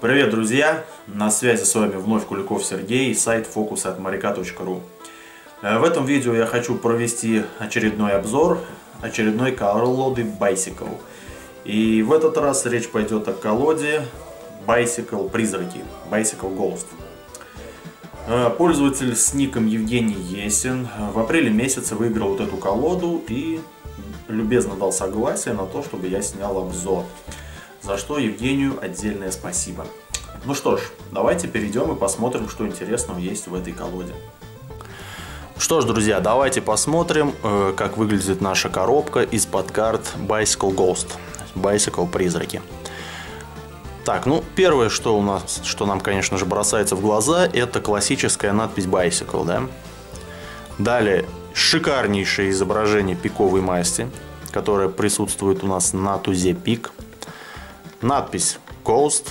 Привет, друзья! На связи с вами вновь Куликов Сергей и сайт focus@marica.ru. В этом видео я хочу провести очередной обзор очередной колоды Bicycle. И в этот раз речь пойдет о колоде Bicycle Призраки, Bicycle Ghost. Пользователь с ником Евгений Есин в апреле месяце выиграл вот эту колоду и любезно дал согласие на то, чтобы я снял обзор. За что Евгению отдельное спасибо. Ну что ж, давайте перейдем и посмотрим, что интересного есть в этой колоде. Что ж, друзья, давайте посмотрим, как выглядит наша коробка из-под карт Bicycle Ghost, Bicycle Призраки. Так, ну первое, что у нас, что нам, конечно же, бросается в глаза, это классическая надпись Bicycle, да? Далее шикарнейшее изображение пиковой масти, которое присутствует у нас на тузе пик. Надпись Ghost,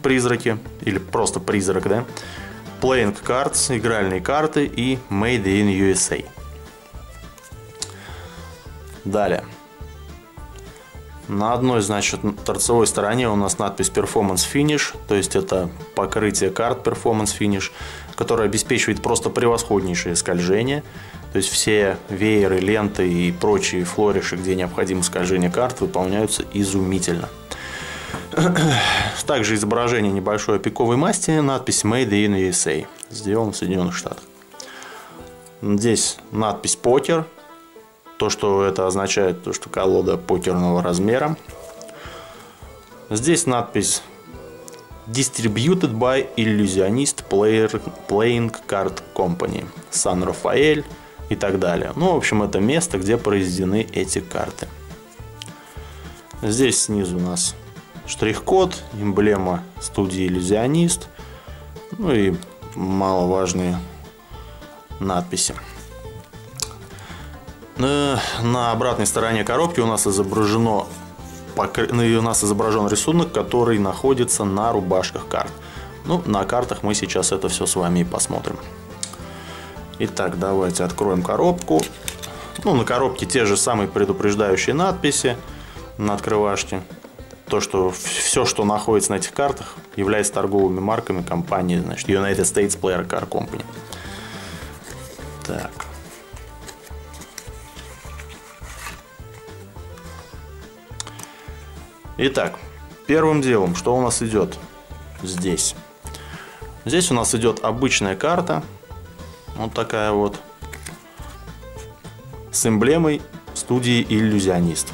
призраки, или просто призрак, да? Playing Cards, игральные карты и Made in USA. Далее. На одной, значит, торцевой стороне у нас надпись Performance Finish, то есть это покрытие карт Performance Finish, которое обеспечивает просто превосходнейшее скольжение, то есть все вееры, ленты и прочие флориши, где необходимо скольжение карт, выполняются изумительно. Также изображение небольшой пиковой масти, надпись Made in USA, сделан в Соединенных Штатах. Здесь надпись Покер. То, что это означает, то, что колода покерного размера. Здесь надпись Distributed by Illusionist Playing Card Company, San Rafael и так далее. Ну, в общем, это место, где произведены эти карты. Здесь снизу у нас штрих-код, эмблема студии Иллюзионист, ну и маловажные надписи. На обратной стороне коробки у нас изображен рисунок, который находится на рубашках карт. Ну, на картах мы сейчас это все с вами и посмотрим. Итак, давайте откроем коробку. Ну, на коробке те же самые предупреждающие надписи на открывашке. То, что все, что находится на этих картах, является торговыми марками компании, значит, United States Playing Card Company. Так. Итак, первым делом, что у нас идет здесь? Здесь у нас идет обычная карта, вот такая вот, с эмблемой студии Иллюзионист.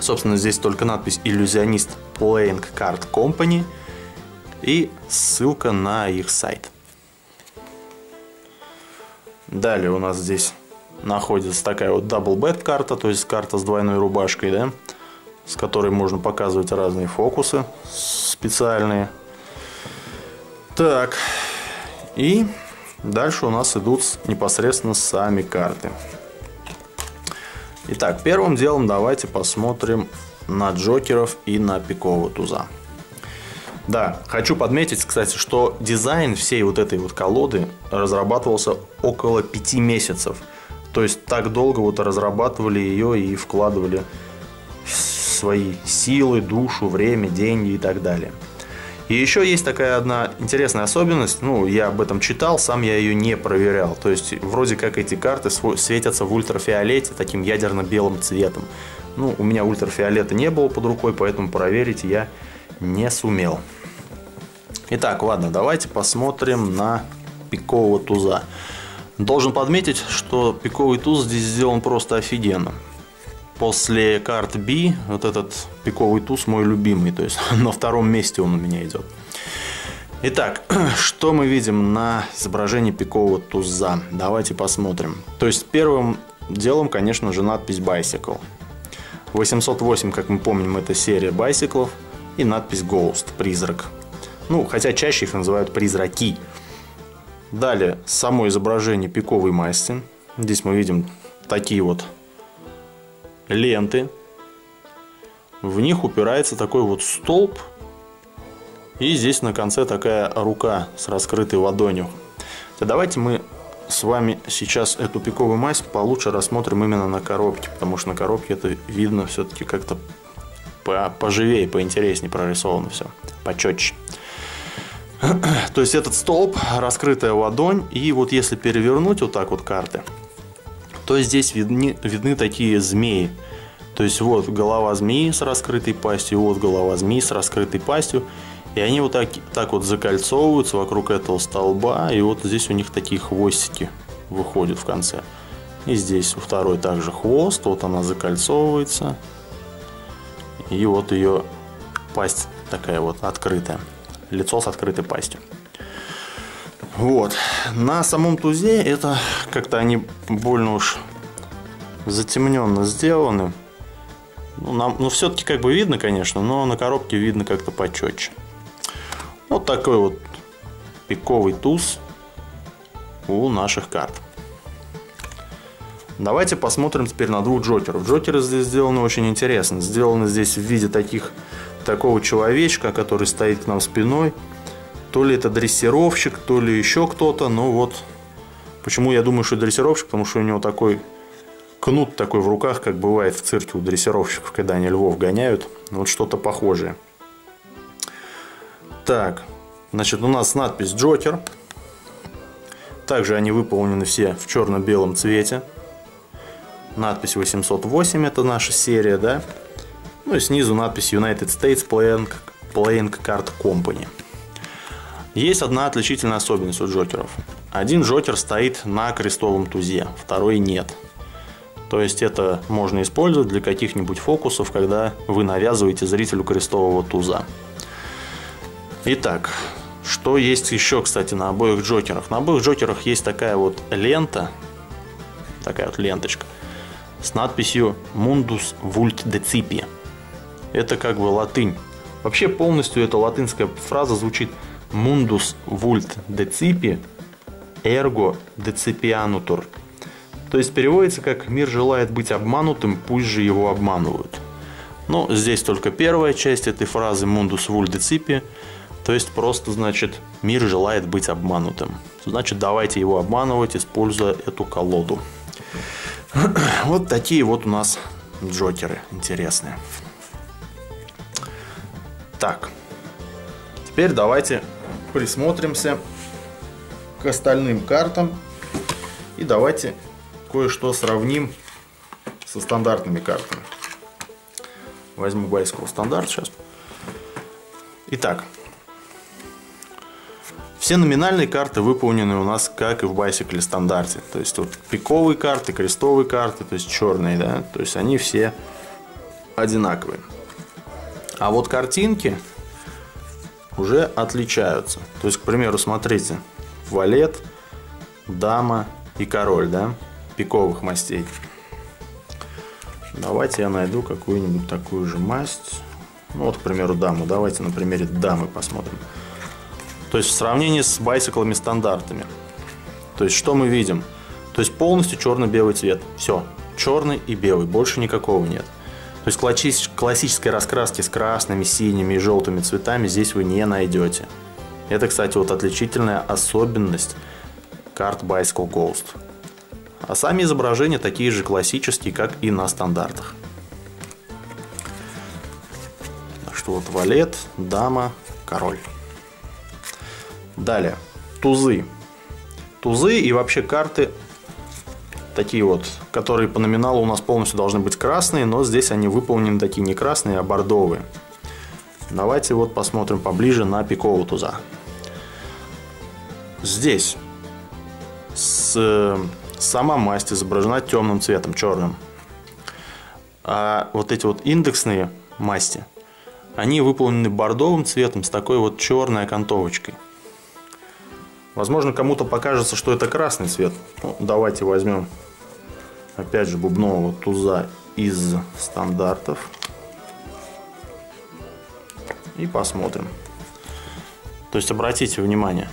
Собственно, здесь только надпись Illusionist Playing Card Company и ссылка на их сайт. Далее у нас здесь находится такая вот Double Bet карта, то есть карта с двойной рубашкой, да? С которой можно показывать разные фокусы специальные. Так, и дальше у нас идут непосредственно сами карты. Итак, первым делом давайте посмотрим на джокеров и на пикового туза. Да, хочу подметить, кстати, что дизайн всей вот этой вот колоды разрабатывался около 5 месяцев. То есть так долго вот разрабатывали ее и вкладывали свои силы, душу, время, деньги и так далее. И еще есть такая одна интересная особенность, ну, я об этом читал, сам я ее не проверял. То есть, вроде как эти карты светятся в ультрафиолете таким ядерно-белым цветом. Ну, у меня ультрафиолета не было под рукой, поэтому проверить я не сумел. Итак, ладно, давайте посмотрим на пикового туза. Должен подметить, что пиковый туз здесь сделан просто офигенно. После карт B вот этот пиковый туз мой любимый, то есть на втором месте он у меня идет. Итак, что мы видим на изображении пикового туза? Давайте посмотрим. То есть первым делом, конечно же, надпись Bicycle. 808, как мы помним, это серия байсиклов, и надпись Ghost, призрак. Ну, хотя чаще их называют призраки. Далее, само изображение пиковой масти. Здесь мы видим такие вот ленты, в них упирается такой вот столб, и здесь на конце такая рука с раскрытой ладонью. Давайте мы с вами сейчас эту пиковую масть получше рассмотрим именно на коробке, потому что на коробке это видно все-таки как-то поживее, поинтереснее прорисовано все, почетче. То есть этот столб, раскрытая ладонь, и вот если перевернуть вот так вот карты, то здесь видны такие змеи. То есть вот голова змеи с раскрытой пастью, вот голова змеи с раскрытой пастью. И они вот так вот закольцовываются вокруг этого столба, и вот здесь у них такие хвостики выходят в конце. И здесь у второй также хвост, вот она закольцовывается. И вот ее пасть такая вот открытая. Лицо с открытой пастью. Вот. На самом тузе это как-то они больно уж затемненно сделаны. Ну все-таки как бы видно, конечно, но на коробке видно как-то почетче. Вот такой вот пиковый туз у наших карт. Давайте посмотрим теперь на двух джокеров. Джокеры здесь сделаны очень интересно. Сделаны здесь в виде такого человечка, который стоит к нам спиной. То ли это дрессировщик, то ли еще кто-то. Ну вот, почему я думаю, что дрессировщик, потому что у него такой кнут такой в руках, как бывает в цирке у дрессировщиков, когда они львов гоняют. Вот что-то похожее. Так, значит, у нас надпись «Джокер». Также они выполнены все в черно-белом цвете. Надпись 808, это наша серия, да? Ну и снизу надпись United States Playing Card Company. Есть одна отличительная особенность у джокеров. Один джокер стоит на крестовом тузе, второй нет. То есть это можно использовать для каких-нибудь фокусов, когда вы навязываете зрителю крестового туза. Итак, что есть еще, кстати, на обоих джокерах? На обоих джокерах есть такая вот лента, такая вот ленточка, с надписью Mundus Vult Decipi. Это как бы латынь. Вообще полностью эта латинская фраза звучит Mundus Vult Decipi Ergo Decipianutur. То есть переводится как «Мир желает быть обманутым, пусть же его обманывают». Но здесь только первая часть этой фразы Mundus Vult Decipi. То есть просто значит «Мир желает быть обманутым». Значит, давайте его обманывать, используя эту колоду. Вот такие вот у нас джокеры интересные. Так, теперь давайте присмотримся к остальным картам. И давайте кое-что сравним со стандартными картами. Возьму Bicycle стандарт сейчас. Итак, все номинальные карты выполнены у нас, как и в Bicycle стандарте. То есть вот пиковые карты, крестовые карты, то есть черные, да, то есть они все одинаковые. А вот картинки уже отличаются. То есть, к примеру, смотрите, валет, дама и король, да, пиковых мастей. Давайте я найду какую-нибудь такую же масть. Ну вот, к примеру, даму. Давайте на примере дамы посмотрим. То есть в сравнении с байсиклами стандартными. То есть что мы видим? То есть полностью черно-белый цвет. Все. Черный и белый. Больше никакого нет. То есть классической раскраски с красными, синими и желтыми цветами здесь вы не найдете. Это, кстати, вот отличительная особенность карт Bicycle Ghost. А сами изображения такие же классические, как и на стандартах. Так что вот валет, дама, король. Далее. Тузы. Тузы и вообще карты такие вот, которые по номиналу у нас полностью должны быть красные, но здесь они выполнены такие не красные, а бордовые. Давайте вот посмотрим поближе на пикового туза. Здесь сама масть изображена темным цветом, черным. А вот эти вот индексные масти, они выполнены бордовым цветом с такой вот черной окантовочкой. Возможно, кому-то покажется, что это красный цвет. Ну, давайте возьмем, опять же, бубнового туза из стандартов. И посмотрим. То есть, обратите внимание.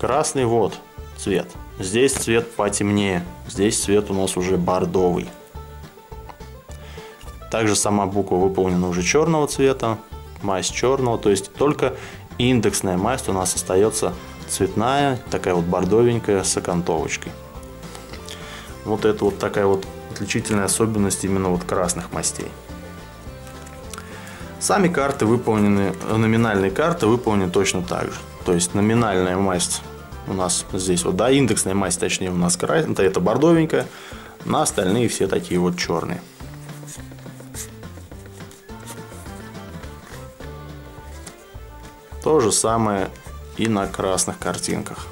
Красный вот цвет. Здесь цвет потемнее. Здесь цвет у нас уже бордовый. Также сама буква выполнена уже черного цвета. Масть черного. То есть, только индексная масть у нас остается цветная, такая вот бордовенькая с окантовочкой. Вот это вот такая вот отличительная особенность именно вот красных мастей. Сами карты выполнены, номинальные карты выполнены точно так же. То есть номинальная масть у нас здесь, вот, да, индексная масть, точнее, у нас красная, это бордовенькая, на остальные все такие вот черные. То же самое и на красных картинках.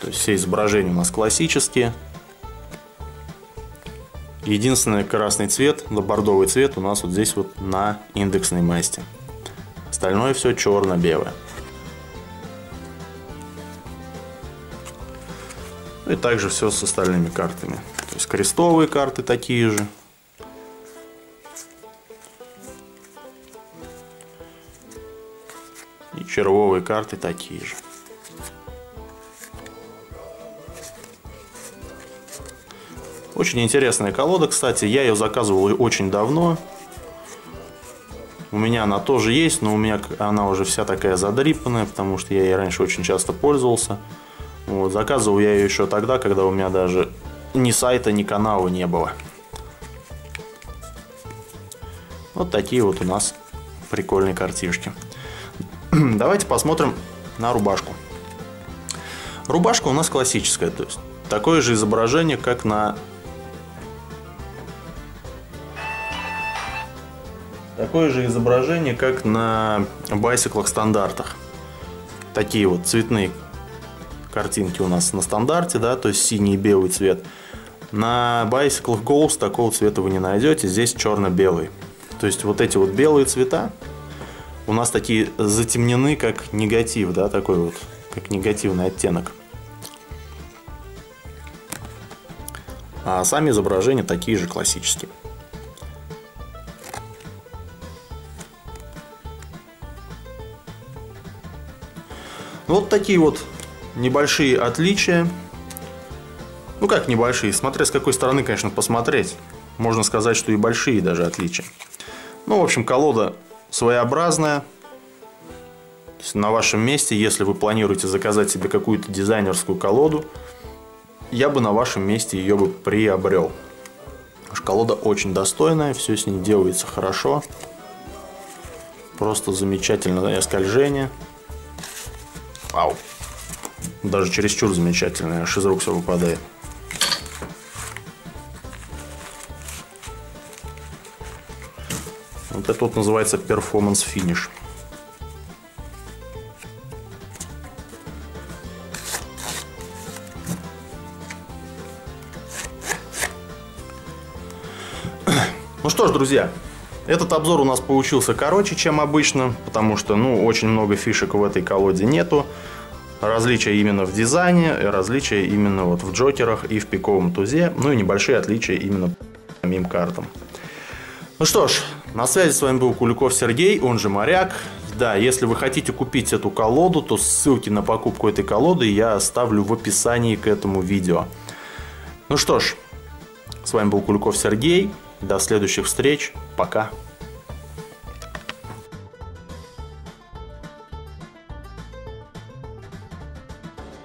То есть все изображения у нас классические. Единственный красный цвет, да, бордовый цвет у нас вот здесь вот на индексной масти. Остальное все черно-белое. И также все с остальными картами. То есть крестовые карты такие же. И червовые карты такие же. Очень интересная колода, кстати, я ее заказывал очень давно. У меня она тоже есть, но у меня она уже вся такая задрипанная, потому что я ей раньше очень часто пользовался. Вот, заказывал я ее еще тогда, когда у меня даже ни сайта, ни канала не было. Вот такие вот у нас прикольные картишки. Давайте посмотрим на рубашку. Рубашка у нас классическая, то есть такое же изображение, как на... Такое же изображение, как на байсиклах стандартах. Такие вот цветные картинки у нас на стандарте, да, то есть синий и белый цвет. На байсиклах Ghost такого цвета вы не найдете, здесь черно-белый. То есть вот эти вот белые цвета у нас такие затемнены, как негатив, да, такой вот, как негативный оттенок. А сами изображения такие же классические. Вот такие вот небольшие отличия. Ну как небольшие, смотря с какой стороны, конечно, посмотреть. Можно сказать, что и большие даже отличия. Ну, в общем, колода своеобразная. То есть на вашем месте, если вы планируете заказать себе какую-то дизайнерскую колоду, я бы на вашем месте ее бы приобрел. Колода очень достойная, все с ней делается хорошо. Просто замечательное скольжение. Вау. Даже чересчур замечательное, аж из рук все выпадает. Вот это вот называется Performance Finish. Ну что ж, друзья, этот обзор у нас получился короче, чем обычно, потому что, ну, очень много фишек в этой колоде нету. Различия именно в дизайне, различия именно вот в джокерах и в пиковом тузе, ну и небольшие отличия именно по самим картам. Ну что ж, на связи с вами был Куликов Сергей, он же Моряк. Да, если вы хотите купить эту колоду, то ссылки на покупку этой колоды я оставлю в описании к этому видео. Ну что ж, с вами был Куликов Сергей. До следующих встреч. Пока.